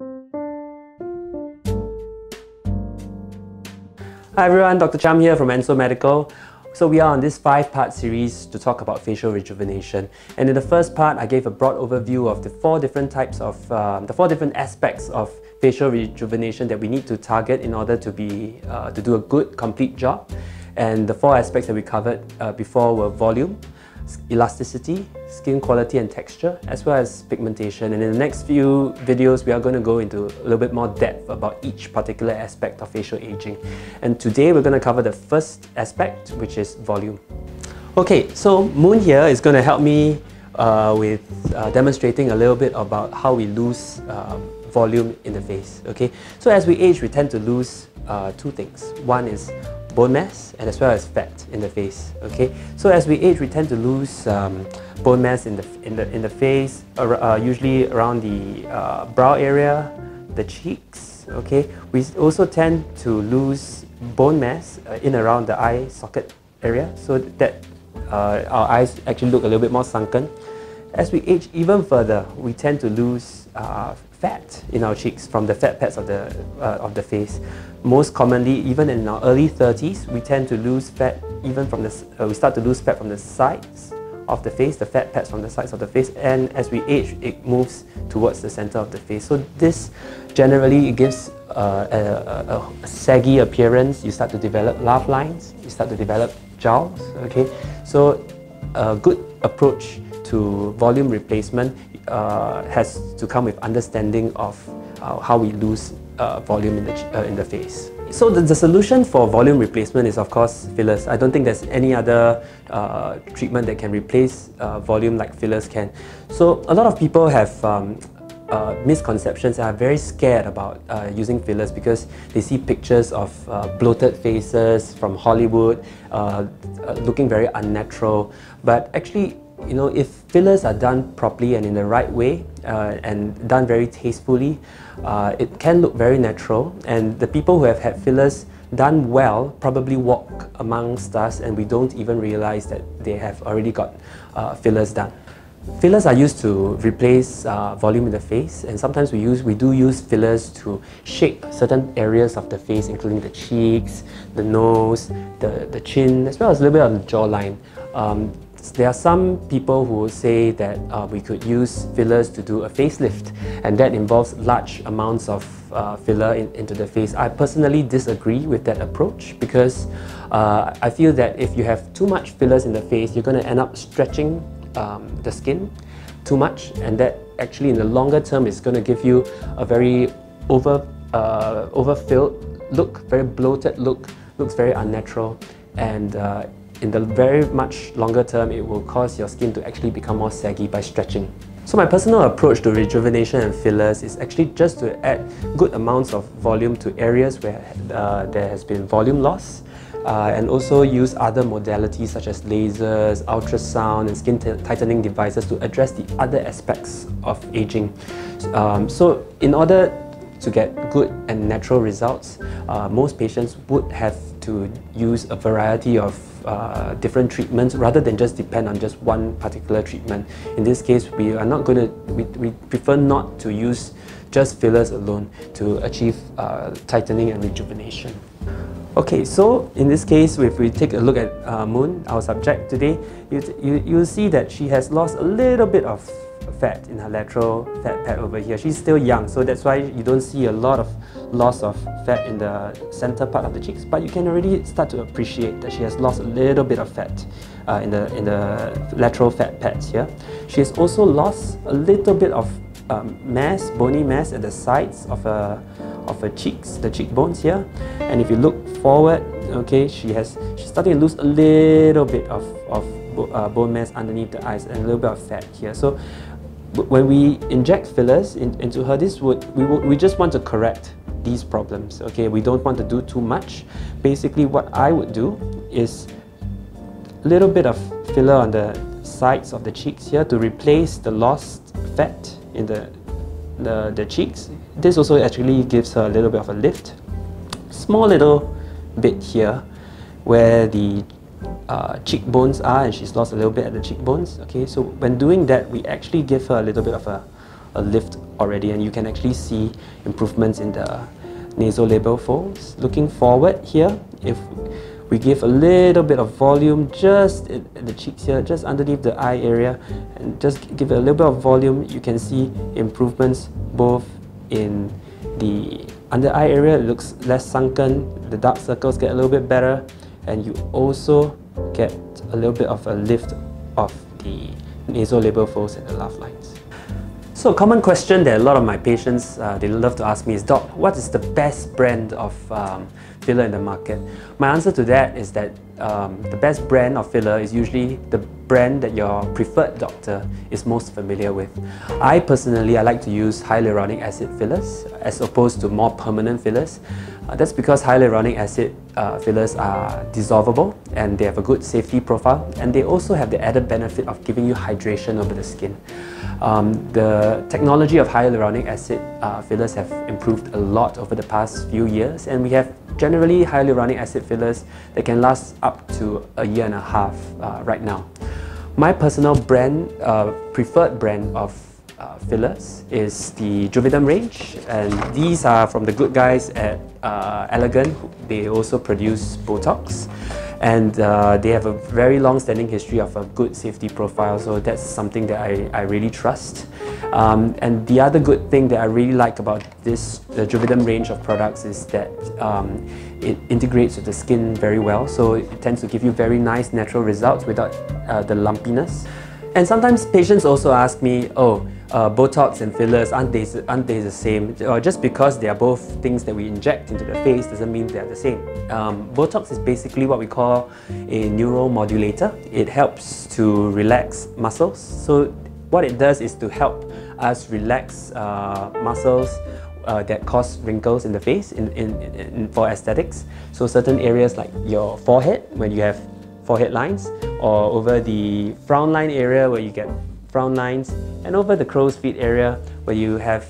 Hi everyone, Dr. Cham here from Enso Medical. So we are on this 5-part series to talk about facial rejuvenation. And in the first part, I gave a broad overview of the 4 different types of, the 4 different aspects of facial rejuvenation that we need to target in order to do a good, complete job. And the 4 aspects that we covered before were volume, elasticity, skin quality and texture, as well as pigmentation. And in the next few videos, we are going to go into a little bit more depth about each particular aspect of facial aging. And today we're going to cover the first aspect, which is volume. Okay, so Moon here is going to help me with demonstrating a little bit about how we lose volume in the face. Okay, so as we age, we tend to lose 2 things. One is bone mass and as well as fat in the face. Okay, so as we age, we tend to lose bone mass in the face, usually around the brow area, the cheeks. Okay, we also tend to lose bone mass in around the eye socket area, so that our eyes actually look a little bit more sunken. As we age even further, we tend to lose fat in our cheeks from the fat pads of the face. Most commonly, even in our early 30s, we tend to lose fat even from the sides of the face, the fat pads from the sides of the face, and as we age, it moves towards the center of the face. So this generally gives a saggy appearance. You start to develop laugh lines. You start to develop jowls. Okay, so a good approach to volume replacement has to come with understanding of how we lose volume in the face. So the solution for volume replacement is, of course, fillers. I don't think there's any other treatment that can replace volume like fillers can. So a lot of people have misconceptions and are very scared about using fillers because they see pictures of bloated faces from Hollywood looking very unnatural. But actually, you know, if fillers are done properly and in the right way and done very tastefully, it can look very natural. And the people who have had fillers done well probably walk amongst us and we don't even realize that they have already got fillers done. Fillers are used to replace volume in the face, and sometimes we do use fillers to shape certain areas of the face, including the cheeks, the nose, the chin, as well as a little bit of the jawline. There are some people who say that we could use fillers to do a facelift, and that involves large amounts of filler into the face. I personally disagree with that approach because I feel that if you have too much fillers in the face, you're going to end up stretching the skin too much, and that actually in the longer term is going to give you a very overfilled look, very bloated look, looks very unnatural, and in the very much longer term, it will cause your skin to actually become more saggy by stretching. So my personal approach to rejuvenation and fillers is actually just to add good amounts of volume to areas where there has been volume loss, and also use other modalities such as lasers, ultrasound and skin tightening devices to address the other aspects of aging. So in order to get good and natural results, most patients would have to use a variety of different treatments rather than just depend on just one particular treatment. In this case, we prefer not to use just fillers alone to achieve tightening and rejuvenation. Okay, so in this case, if we take a look at Moon, our subject today, you'll see that she has lost a little bit of fat in her lateral fat pad over here. She's still young, so that's why you don't see a lot of loss of fat in the center part of the cheeks, but you can already start to appreciate that she has lost a little bit of fat in the lateral fat pads here. She has also lost a little bit of mass, bony mass at the sides of her cheeks, the cheekbones here. And if you look forward, okay, she's starting to lose a little bit of bone mass underneath the eyes and a little bit of fat here. So when we inject fillers into her, we just want to correct these problems. Okay, we don't want to do too much. Basically, what I would do is a little bit of filler on the sides of the cheeks here to replace the lost fat in the cheeks. This also actually gives her a little bit of a lift. Small little bit here where the cheekbones are, and she's lost a little bit at the cheekbones. Okay, so when doing that, we actually give her a little bit of a lift already, and you can actually see improvements in the nasolabial folds. Looking forward here, if we give a little bit of volume just at the cheeks here, just underneath the eye area, and just give it a little bit of volume, you can see improvements both in the under eye area. It looks less sunken, the dark circles get a little bit better, and you also get a little bit of a lift of the nasolabial folds and the laugh lines. So a common question that a lot of my patients, they love to ask me is, Doc, what is the best brand of filler in the market? My answer to that is that the best brand of filler is usually the brand that your preferred doctor is most familiar with. I like to use hyaluronic acid fillers as opposed to more permanent fillers. That's because hyaluronic acid fillers are dissolvable and they have a good safety profile, and they also have the added benefit of giving you hydration over the skin. The technology of hyaluronic acid fillers have improved a lot over the past few years, and we have generally hyaluronic acid fillers that can last up to a year and a half right now. My personal brand, preferred brand of fillers is the Juvederm range, and these are from the good guys at Elegant. They also produce Botox, and they have a very long-standing history of a good safety profile, so that's something that I really trust. And the other good thing that I really like about the Juvederm range of products is that it integrates with the skin very well, so it tends to give you very nice natural results without the lumpiness. And sometimes patients also ask me, oh, Botox and fillers, aren't they the same? Just because they are both things that we inject into the face doesn't mean they are the same. Botox is basically what we call a neuromodulator. It helps to relax muscles. So what it does is to help us relax muscles that cause wrinkles in the face for aesthetics. So certain areas like your forehead, when you have forehead lines, or over the frown line area where you get frown lines, and over the crow's feet area where you have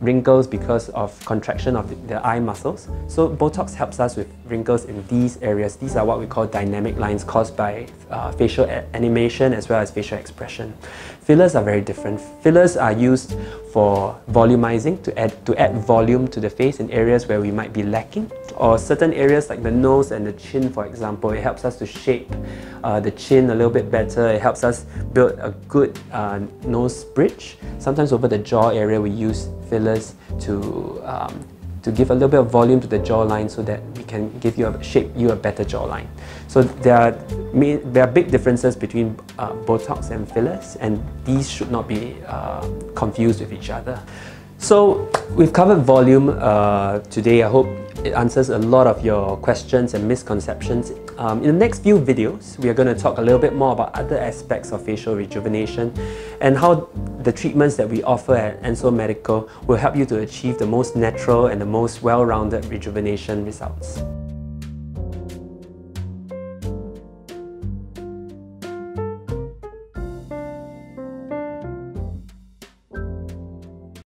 wrinkles because of contraction of the eye muscles. So Botox helps us with wrinkles in these areas. These are what we call dynamic lines caused by facial animation as well as facial expression. Fillers are very different. Fillers are used for volumizing, to add volume to the face in areas where we might be lacking, or certain areas like the nose and the chin, for example. It helps us to shape the chin a little bit better. It helps us build a good nose bridge. Sometimes over the jaw area, we use fillers to give a little bit of volume to the jawline so that we can shape you a better jawline. So there are big differences between Botox and fillers, and these should not be confused with each other. So we've covered volume today. I hope it answers a lot of your questions and misconceptions. In the next few videos, we are going to talk a little bit more about other aspects of facial rejuvenation and how the treatments that we offer at Enso Medical will help you to achieve the most natural and the most well-rounded rejuvenation results.